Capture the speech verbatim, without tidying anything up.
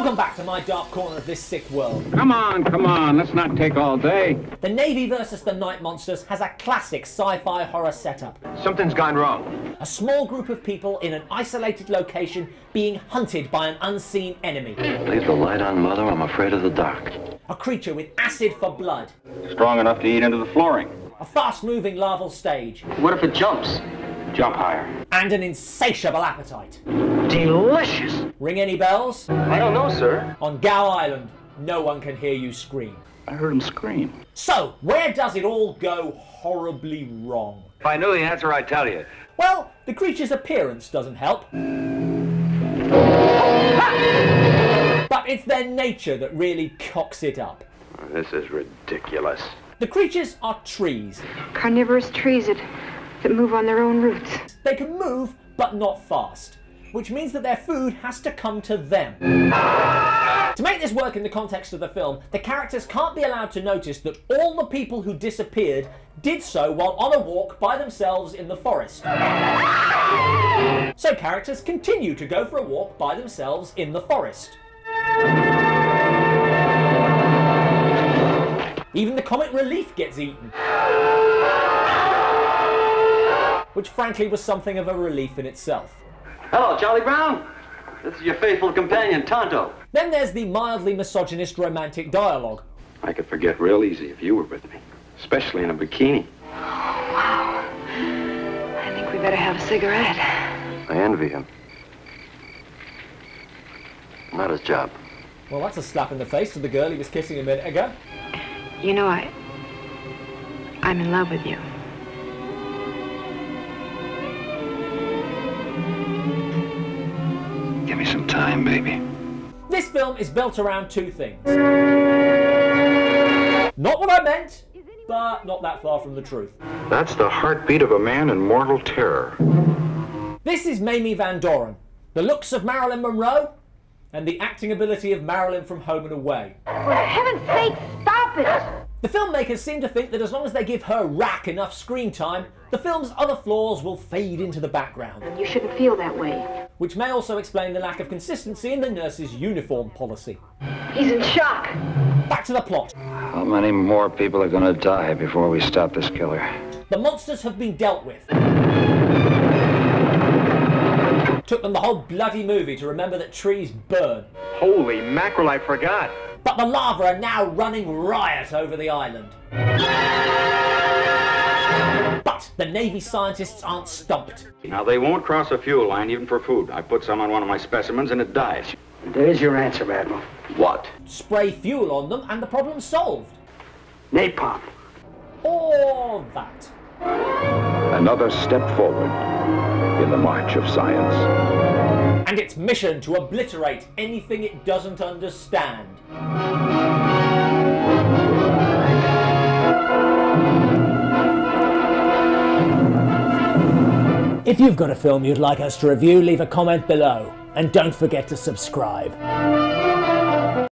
Welcome back to my dark corner of this sick world. Come on, come on, let's not take all day. The Navy versus the Night Monsters has a classic sci-fi horror setup. Something's gone wrong. A small group of people in an isolated location being hunted by an unseen enemy. Leave the light on, Mother, I'm afraid of the dark. A creature with acid for blood. Strong enough to eat into the flooring. A fast-moving larval stage. What if it jumps? Jump higher. And an insatiable appetite. Delicious! Ring any bells? I don't know, sir. On Gao Island, no one can hear you scream. I heard him scream. So, where does it all go horribly wrong? If I knew the answer, I'd tell you. Well, the creature's appearance doesn't help. Ha! But it's their nature that really cocks it up. This is ridiculous. The creatures are trees. Carnivorous trees that, that move on their own roots. They can move, but not fast, which means that their food has to come to them. To make this work in the context of the film, the characters can't be allowed to notice that all the people who disappeared did so while on a walk by themselves in the forest. So characters continue to go for a walk by themselves in the forest. Even the comic relief gets eaten, which frankly was something of a relief in itself. Hello, Charlie Brown. This is your faithful companion, Tonto. Then there's the mildly misogynist romantic dialogue. I could forget real easy if you were with me, especially in a bikini. Oh, wow. I think we better have a cigarette. I envy him. Not his job. Well, that's a slap in the face to the girl he was kissing a minute ago. You know, I... I'm in love with you. Give me some time, baby. This film is built around two things. Not what I meant, but not that far from the truth. That's the heartbeat of a man in mortal terror. This is Mamie Van Doren, the looks of Marilyn Monroe, and the acting ability of Marilyn from Home and Away. For heaven's sake, stop it! The filmmakers seem to think that as long as they give her rack enough screen time, the film's other flaws will fade into the background. You shouldn't feel that way. Which may also explain the lack of consistency in the nurse's uniform policy. He's in shock. Back to the plot. How many more people are going to die before we stop this killer? The monsters have been dealt with. Took them the whole bloody movie to remember that trees burn. Holy mackerel, I forgot. But the lava are now running riot over the island. But the Navy scientists aren't stumped. Now, they won't cross a fuel line even for food. I put some on one of my specimens and it dies. There's your answer, Admiral. What? Spray fuel on them and the problem's solved. Napalm. Or that. Another step forward in the march of science. And its mission to obliterate anything it doesn't understand. If you've got a film you'd like us to review, leave a comment below. And don't forget to subscribe.